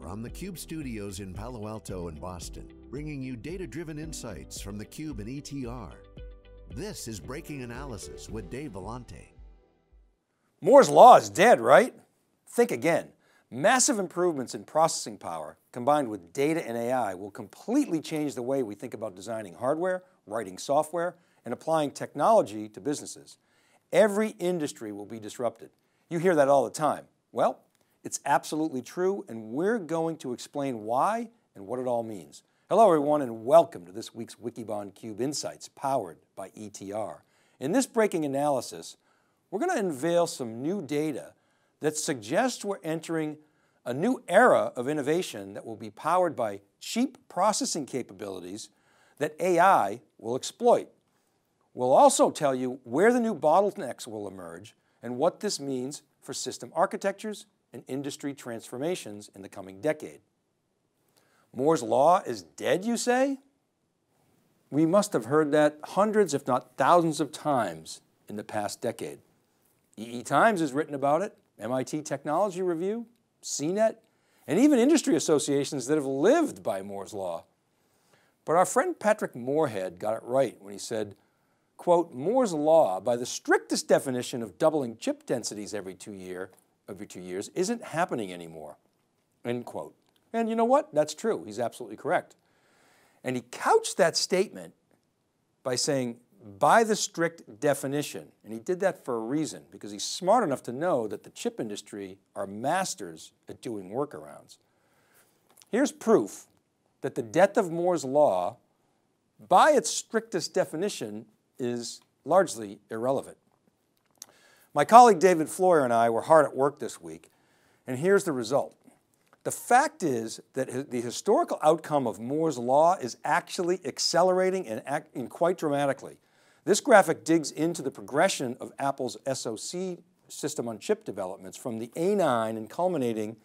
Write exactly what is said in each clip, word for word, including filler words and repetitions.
from the theCUBE studios in Palo Alto and Boston, bringing you data-driven insights from the theCUBE and E T R. This is Breaking Analysis with Dave Vellante. Moore's Law is dead, right? Think again. Massive improvements in processing power combined with data and A I will completely change the way we think about designing hardware, writing software, and applying technology to businesses. Every industry will be disrupted. You hear that all the time. Well, it's absolutely true, and we're going to explain why and what it all means. Hello everyone, and welcome to this week's Wikibon Cube Insights powered by E T R. In this breaking analysis, we're going to unveil some new data that suggests we're entering a new era of innovation that will be powered by cheap processing capabilities that A I will exploit. We'll also tell you where the new bottlenecks will emerge and what this means for system architectures and industry transformations in the coming decade. Moore's Law is dead, you say? We must have heard that hundreds, if not thousands of times in the past decade. E E Times has written about it, M I T Technology Review, C net, and even industry associations that have lived by Moore's Law. But our friend Patrick Moorhead got it right when he said, quote, Moore's Law, by the strictest definition of doubling chip densities every two, year, every two years, isn't happening anymore, end quote. And you know what? That's true. He's absolutely correct. And he couched that statement by saying, by the strict definition. And he did that for a reason, because he's smart enough to know that the chip industry are masters at doing workarounds. Here's proof that the death of Moore's Law, by its strictest definition, is largely irrelevant. My colleague David Floyer and I were hard at work this week, and here's the result. The fact is that the historical outcome of Moore's Law is actually accelerating and acting quite dramatically. This graphic digs into the progression of Apple's S O C system on chip developments from the A nine and culminating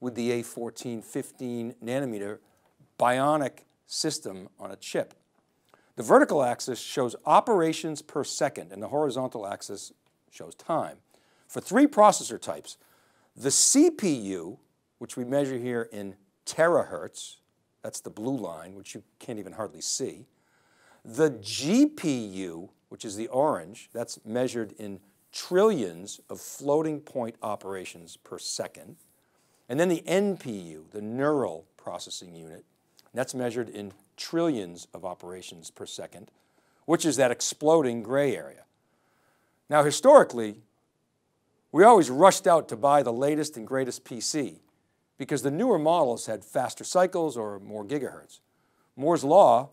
with the A fourteen, fifteen nanometer bionic system on a chip. The vertical axis shows operations per second and the horizontal axis shows time. For three processor types, the C P U, which we measure here in terahertz, that's the blue line, which you can't even hardly see. The G P U, which is the orange, that's measured in trillions of floating point operations per second. And then the N P U, the neural processing unit, that's measured in trillions of operations per second, which is that exploding gray area. Now, historically, we always rushed out to buy the latest and greatest P C, because the newer models had faster cycles or more gigahertz. Moore's Law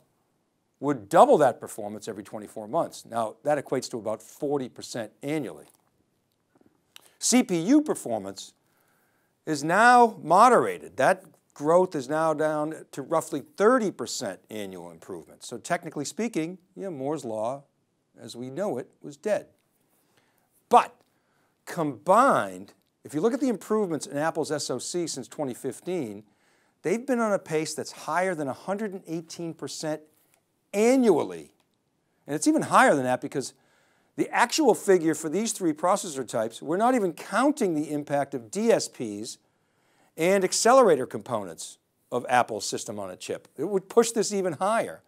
would double that performance every twenty-four months. Now that equates to about forty percent annually. C P U performance is now moderated. That growth is now down to roughly thirty percent annual improvement. So technically speaking, yeah, Moore's Law, as we know it, was dead. But combined, if you look at the improvements in Apple's S O C since twenty fifteen, they've been on a pace that's higher than one hundred eighteen percent annually. And it's even higher than that because the actual figure for these three processor types, we're not even counting the impact of D S Ps and accelerator components of Apple's system on a chip. It would push this even higher.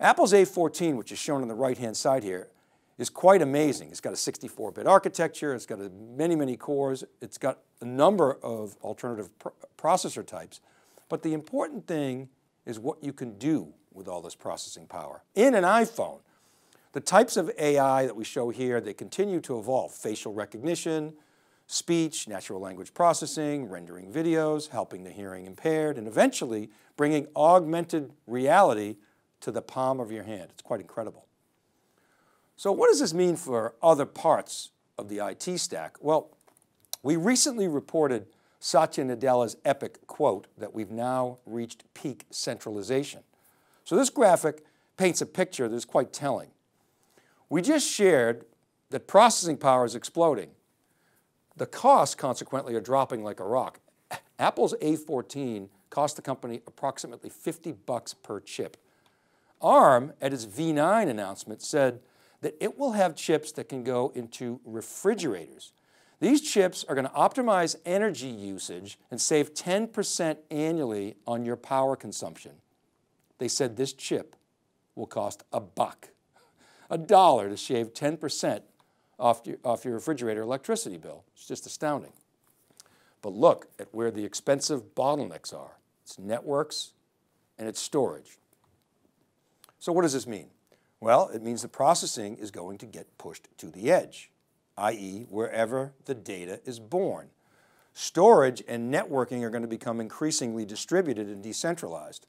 Apple's A fourteen, which is shown on the right-hand side here, is quite amazing. It's got a sixty-four bit architecture, it's got many, many cores, it's got a number of alternative pr processor types. But the important thing is what you can do with all this processing power. In an iPhone, the types of A I that we show here, they continue to evolve. Facial recognition, speech, natural language processing, rendering videos, helping the hearing impaired, and eventually bringing augmented reality to the palm of your hand. It's quite incredible. So what does this mean for other parts of the I T stack? Well, we recently reported Satya Nadella's epic quote that we've now reached peak centralization. So this graphic paints a picture that is quite telling. We just shared that processing power is exploding. The costs, consequently, are dropping like a rock. Apple's A fourteen cost the company approximately fifty bucks per chip. ARM, at its V nine announcement, said that it will have chips that can go into refrigerators. These chips are going to optimize energy usage and save ten percent annually on your power consumption. They said this chip will cost a buck, a dollar to shave ten percent off your, off your refrigerator electricity bill. It's just astounding. But look at where the expensive bottlenecks are. It's networks and it's storage. So what does this mean? Well, it means the processing is going to get pushed to the edge, that is wherever the data is born. Storage and networking are going to become increasingly distributed and decentralized.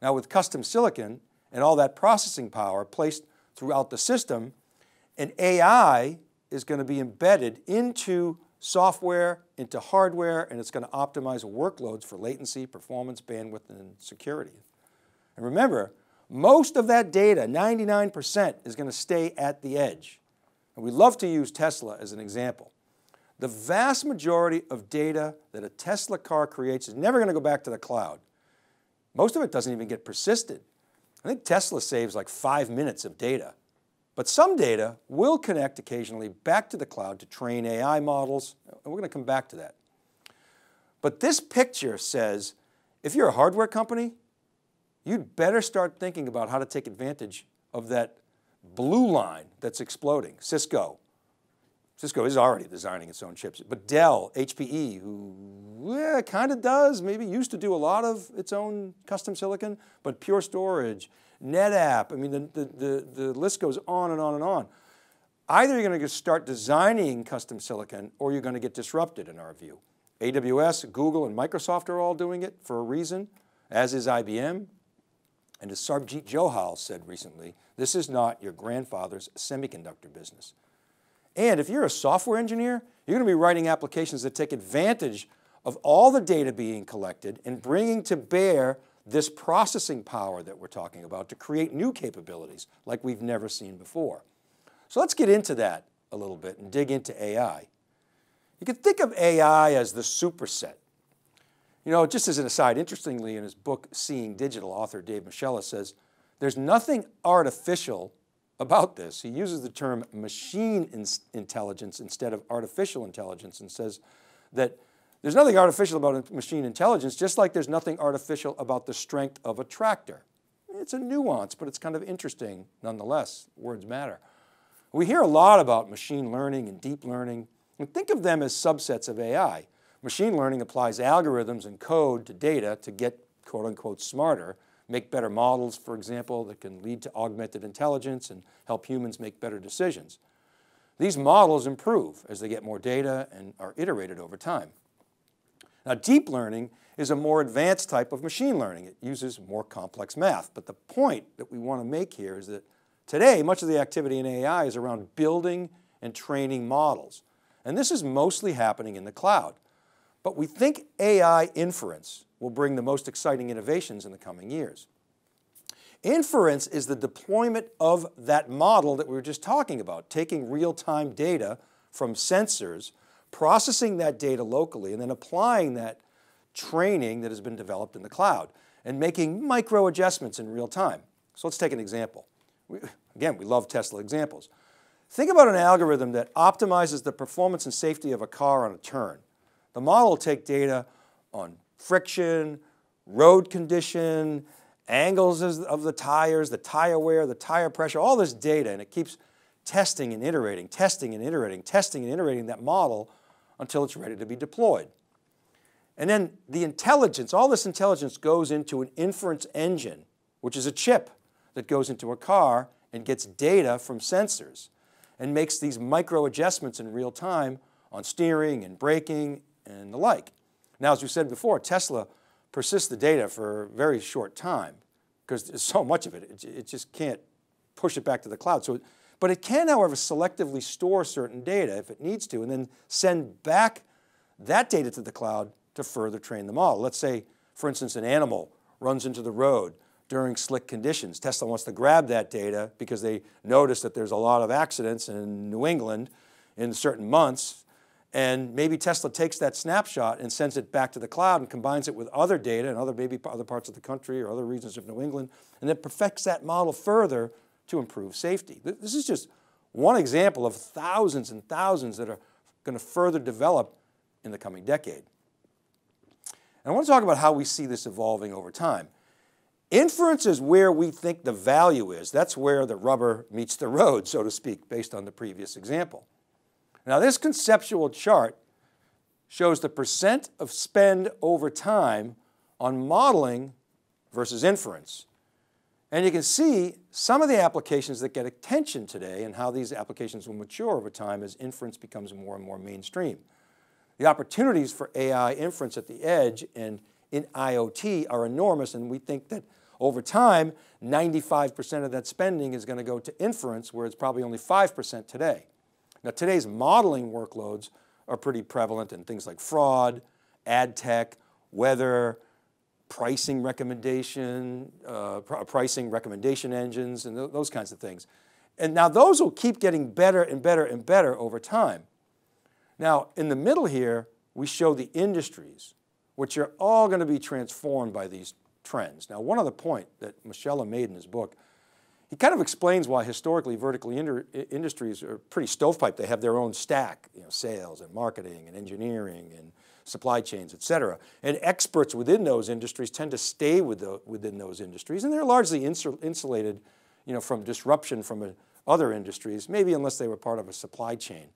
Now with custom silicon and all that processing power placed throughout the system, and A I is going to be embedded into software, into hardware, and it's going to optimize workloads for latency, performance, bandwidth, and security. And remember, most of that data, ninety-nine percent, is going to stay at the edge. And we love to use Tesla as an example. The vast majority of data that a Tesla car creates is never going to go back to the cloud. Most of it doesn't even get persisted. I think Tesla saves like five minutes of data. But some data will connect occasionally back to the cloud to train A I models, and we're going to come back to that. But this picture says, if you're a hardware company, you'd better start thinking about how to take advantage of that blue line that's exploding. Cisco. Cisco is already designing its own chips, but Dell, H P E, who yeah, kind of does, maybe used to do a lot of its own custom silicon, but Pure Storage, NetApp, I mean, the, the, the, the list goes on and on and on. Either you're going to start designing custom silicon or you're going to get disrupted in our view. A W S, Google, and Microsoft are all doing it for a reason, as is I B M. And as Sarbjeet Johal said recently, this is not your grandfather's semiconductor business. And if you're a software engineer, you're going to be writing applications that take advantage of all the data being collected and bringing to bear this processing power that we're talking about to create new capabilities like we've never seen before. So let's get into that a little bit and dig into A I. You can think of A I as the superset. You know, just as an aside, interestingly, in his book, Seeing Digital, author Dave Michelle says, there's nothing artificial about this. He uses the term machine in intelligence instead of artificial intelligence and says that there's nothing artificial about machine intelligence, just like there's nothing artificial about the strength of a tractor. It's a nuance, but it's kind of interesting nonetheless. Words matter. We hear a lot about machine learning and deep learning, and think of them as subsets of A I. Machine learning applies algorithms and code to data to get quote unquote smarter, make better models, for example, that can lead to augmented intelligence and help humans make better decisions. These models improve as they get more data and are iterated over time. Now, deep learning is a more advanced type of machine learning. It uses more complex math. But the point that we want to make here is that today, much of the activity in A I is around building and training models. And this is mostly happening in the cloud. But we think A I inference will bring the most exciting innovations in the coming years. Inference is the deployment of that model that we were just talking about, taking real-time data from sensors, processing that data locally, and then applying that training that has been developed in the cloud and making micro adjustments in real time. So let's take an example. We, again, we love Tesla examples. Think about an algorithm that optimizes the performance and safety of a car on a turn. The model will take data on friction, road condition, angles of the tires, the tire wear, the tire pressure, all this data, and it keeps testing and iterating, testing and iterating, testing and iterating that model until it's ready to be deployed. And then the intelligence, all this intelligence goes into an inference engine, which is a chip that goes into a car and gets data from sensors and makes these micro adjustments in real time on steering and braking and the like. Now, as we said before, Tesla persists the data for a very short time because there's so much of it. It just can't push it back to the cloud. So, but it can, however, selectively store certain data if it needs to and then send back that data to the cloud to further train the model. Let's say, for instance, an animal runs into the road during slick conditions. Tesla wants to grab that data because they notice that there's a lot of accidents in New England in certain months. And maybe Tesla takes that snapshot and sends it back to the cloud and combines it with other data and other maybe other parts of the country or other regions of New England, and then perfects that model further to improve safety. This is just one example of thousands and thousands that are going to further develop in the coming decade. And I want to talk about how we see this evolving over time. Inference is where we think the value is. That's where the rubber meets the road, so to speak, based on the previous example. Now, this conceptual chart shows the percent of spend over time on modeling versus inference. And you can see some of the applications that get attention today and how these applications will mature over time as inference becomes more and more mainstream. The opportunities for A I inference at the edge and in IoT are enormous, and we think that over time, ninety-five percent of that spending is going to go to inference, where it's probably only five percent today. Now, today's modeling workloads are pretty prevalent in things like fraud, ad tech, weather, pricing recommendation, uh, pr pricing recommendation engines, and th those kinds of things. And now those will keep getting better and better and better over time. Now, in the middle here, we show the industries, which are all going to be transformed by these trends. Now, one other point that Michelle made in his book, he kind of explains why historically vertical industries are pretty stovepipe. They have their own stack, you know, sales and marketing and engineering and supply chains, et cetera. And experts within those industries tend to stay with the, within those industries, and they're largely insulated, you know, from disruption from a, other industries, maybe unless they were part of a supply chain.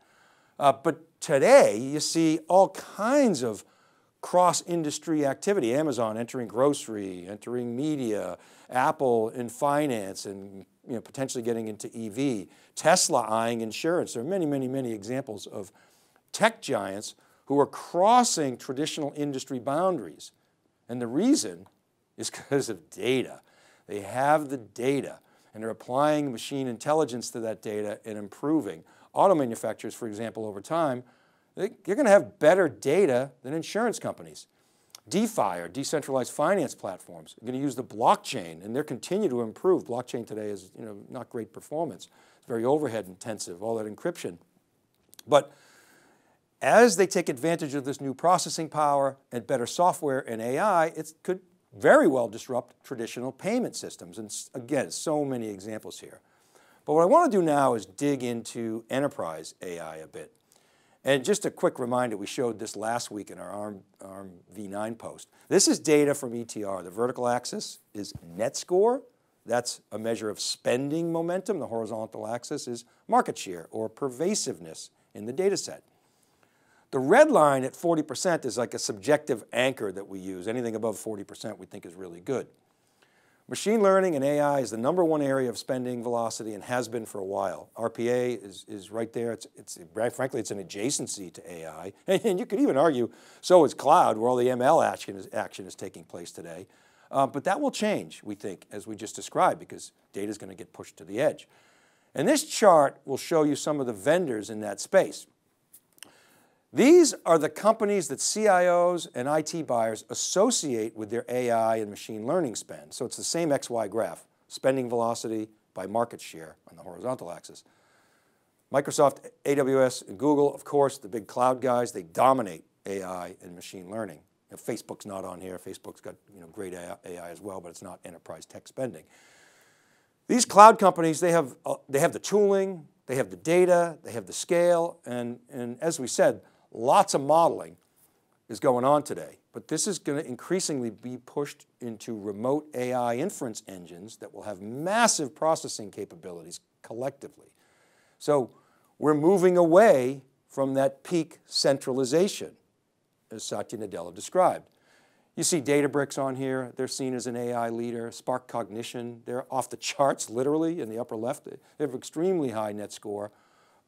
Uh, but today, you see all kinds of cross-industry activity, Amazon entering grocery, entering media, Apple in finance, and you know, potentially getting into E V, Tesla eyeing insurance. There are many, many, many examples of tech giants who are crossing traditional industry boundaries. And the reason is because of data. They have the data, and they're applying machine intelligence to that data and improving. Auto manufacturers, for example, over time, you're going to have better data than insurance companies. DeFi, or decentralized finance platforms, are going to use the blockchain, and they're continue to improve. Blockchain today is, you know, not great performance. It's very overhead intensive, all that encryption. But as they take advantage of this new processing power and better software and A I, it could very well disrupt traditional payment systems. And again, so many examples here. But what I want to do now is dig into enterprise A I a bit. And just a quick reminder, we showed this last week in our ARM, ARM v nine post. This is data from E T R. The vertical axis is net score. That's a measure of spending momentum. The horizontal axis is market share or pervasiveness in the data set. The red line at forty percent is like a subjective anchor that we use. Anything above forty percent we think is really good. Machine learning and A I is the number one area of spending velocity and has been for a while. R P A is, is right there. It's, it's, frankly, it's an adjacency to A I. And you could even argue, so is cloud, where all the M L action is, action is taking place today. Uh, but that will change, we think, as we just described, because data is going to get pushed to the edge. And this chart will show you some of the vendors in that space. These are the companies that C I Os and I T buyers associate with their A I and machine learning spend. So it's the same X Y graph, spending velocity by market share on the horizontal axis. Microsoft, A W S, and Google, of course, the big cloud guys, they dominate A I and machine learning. Now, Facebook's not on here. Facebook's got, you know, great A I as well, but it's not enterprise tech spending. These cloud companies, they have, uh, they have the tooling, they have the data, they have the scale, and, and as we said, lots of modeling is going on today, but this is going to increasingly be pushed into remote A I inference engines that will have massive processing capabilities collectively. So we're moving away from that peak centralization, as Satya Nadella described. You see Databricks on here. They're seen as an A I leader. Spark Cognition, they're off the charts, literally, in the upper left. They have extremely high net score,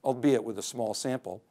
albeit with a small sample.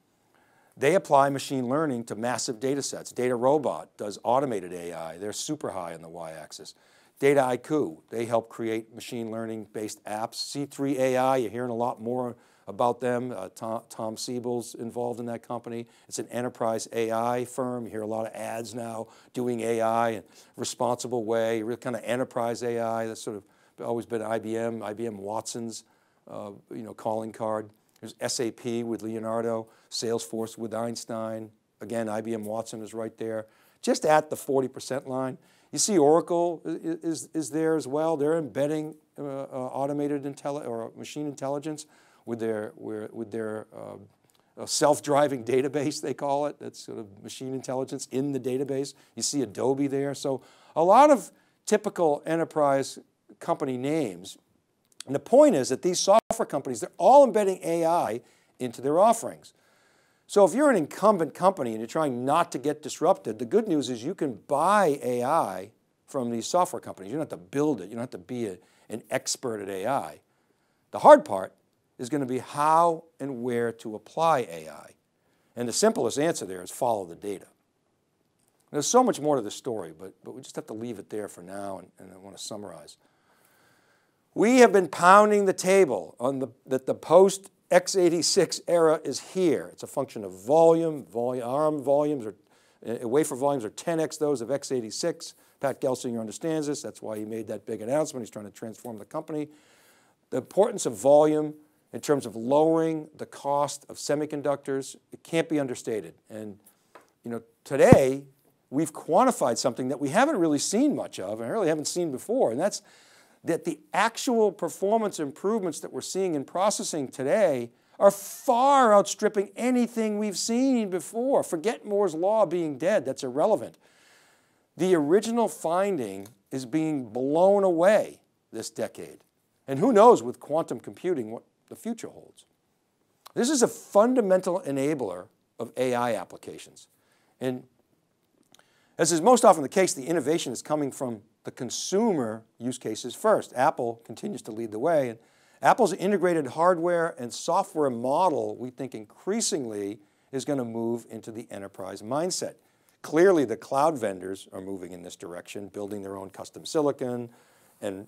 They apply machine learning to massive data sets. Data Robot does automated A I. They're super high on the y-axis. Data I Q, they help create machine learning-based apps. C three A I, you're hearing a lot more about them. Uh, Tom, Tom Siebel's involved in that company. It's an enterprise A I firm. You hear a lot of ads now doing A I in a responsible way, real kind of enterprise A I. That's sort of always been I B M, I B M Watson's uh, you know, calling card. There's S A P with Leonardo, Salesforce with Einstein. Again, I B M Watson is right there. Just at the forty percent line. You see Oracle is, is, is there as well. They're embedding uh, uh, automated intelli or machine intelligence with their, with their uh, a self-driving database, they call it. That's sort of machine intelligence in the database. You see Adobe there. So a lot of typical enterprise company names. And the point is that these software companies, they're all embedding A I into their offerings. So if you're an incumbent company and you're trying not to get disrupted, the good news is you can buy A I from these software companies. You don't have to build it. You don't have to be a, an expert at A I. The hard part is going to be how and where to apply A I. And the simplest answer there is follow the data. There's so much more to this story, but, but we just have to leave it there for now, and, and I want to summarize. We have been pounding the table on the, that the post X eighty-six era is here. It's a function of volume, volume ARM volumes, or uh, wafer volumes are ten X those of X eighty-six. Pat Gelsinger understands this. That's why he made that big announcement. He's trying to transform the company. The importance of volume in terms of lowering the cost of semiconductors, it can't be understated. And you know, today we've quantified something that we haven't really seen much of, and really haven't seen before, and that's that the actual performance improvements that we're seeing in processing today are far outstripping anything we've seen before. Forget Moore's Law being dead, that's irrelevant. The original finding is being blown away this decade. And who knows with quantum computing what the future holds. This is a fundamental enabler of A I applications. And as is most often the case, the innovation is coming from the consumer use cases first. Apple continues to lead the way. And Apple's integrated hardware and software model, we think increasingly, is going to move into the enterprise mindset. Clearly, the cloud vendors are moving in this direction, building their own custom silicon and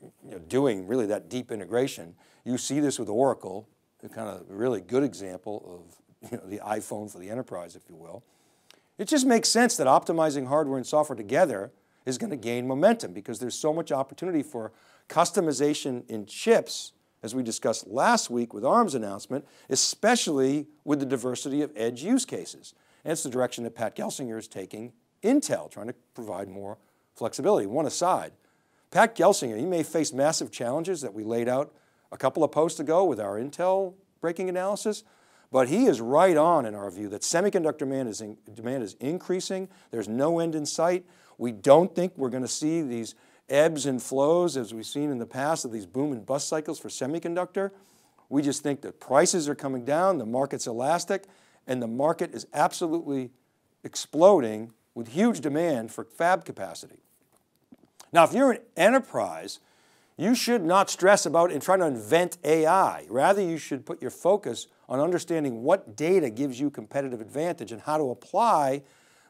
you know, doing really that deep integration. You see this with Oracle, a kind of really good example of you know, the iPhone for the enterprise, if you will. It just makes sense that optimizing hardware and software together is going to gain momentum because there's so much opportunity for customization in chips, as we discussed last week with ARM's announcement, especially with the diversity of edge use cases. And it's the direction that Pat Gelsinger is taking Intel, trying to provide more flexibility. One aside, Pat Gelsinger, he may face massive challenges that we laid out a couple of posts ago with our Intel breaking analysis, but he is right on in our view that semiconductor demand is, in, demand is increasing. There's no end in sight. We don't think we're going to see these ebbs and flows as we've seen in the past of these boom and bust cycles for semiconductor. We just think that prices are coming down, the market's elastic, and the market is absolutely exploding with huge demand for fab capacity. Now, if you're an enterprise, you should not stress about and try to invent A I. Rather, you should put your focus on understanding what data gives you competitive advantage and how to apply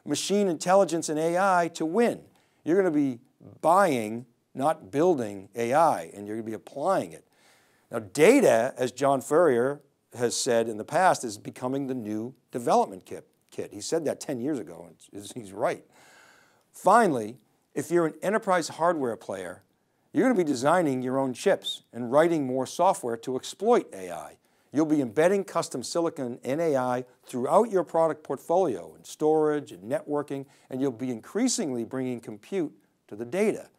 machine intelligence and A I to win. You're going to be buying, not building A I, and you're going to be applying it. Now data, as John Furrier has said in the past, is becoming the new development kit. He said that ten years ago, and he's right. Finally, if you're an enterprise hardware player, you're going to be designing your own chips and writing more software to exploit A I. You'll be embedding custom silicon and A I throughout your product portfolio in storage and networking, and you'll be increasingly bringing compute to the data.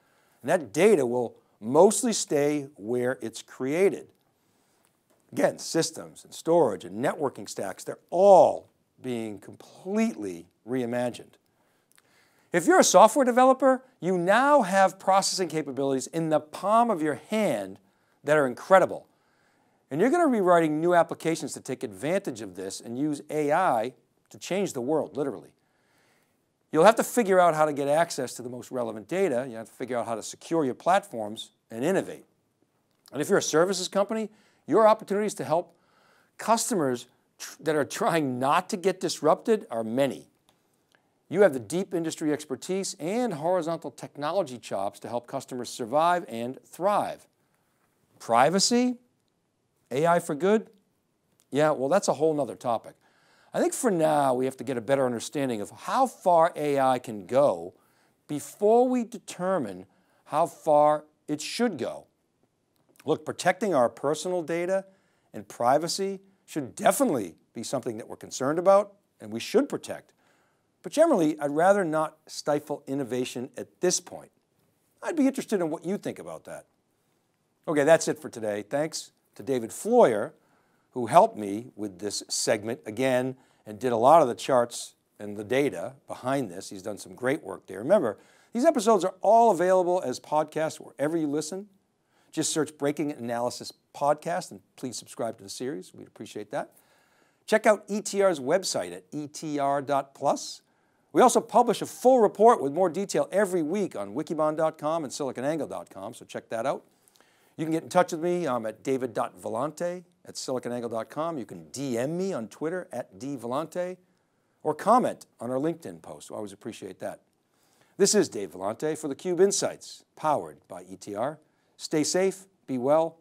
And that data will mostly stay where it's created. Again, systems and storage and networking stacks, they're all being completely reimagined. If you're a software developer, you now have processing capabilities in the palm of your hand that are incredible. And you're going to be writing new applications to take advantage of this and use A I to change the world, literally. You'll have to figure out how to get access to the most relevant data. You have to figure out how to secure your platforms and innovate. And if you're a services company, your opportunities to help customers that are trying not to get disrupted are many. You have the deep industry expertise and horizontal technology chops to help customers survive and thrive. Privacy? A I for good? Yeah, well, that's a whole nother topic. I think for now, we have to get a better understanding of how far A I can go before we determine how far it should go. Look, protecting our personal data and privacy should definitely be something that we're concerned about and we should protect. But generally, I'd rather not stifle innovation at this point. I'd be interested in what you think about that. Okay, that's it for today. Thanks to David Floyer who helped me with this segment again and did a lot of the charts and the data behind this. He's done some great work there. Remember, these episodes are all available as podcasts wherever you listen. Just search Breaking It Analysis Podcast and please subscribe to the series. We'd appreciate that. Check out E T R's website at E T R dot plus. We also publish a full report with more detail every week on Wikibon dot com and SiliconANGLE dot com, so check that out. You can get in touch with me. I'm at david dot vellante at SiliconANGLE dot com. You can D M me on Twitter at d vellante or comment on our LinkedIn post. I always appreciate that. This is Dave Vellante for theCUBE Insights, powered by E T R. Stay safe, be well,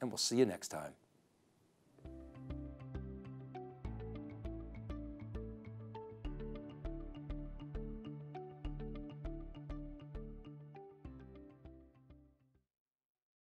and we'll see you next time.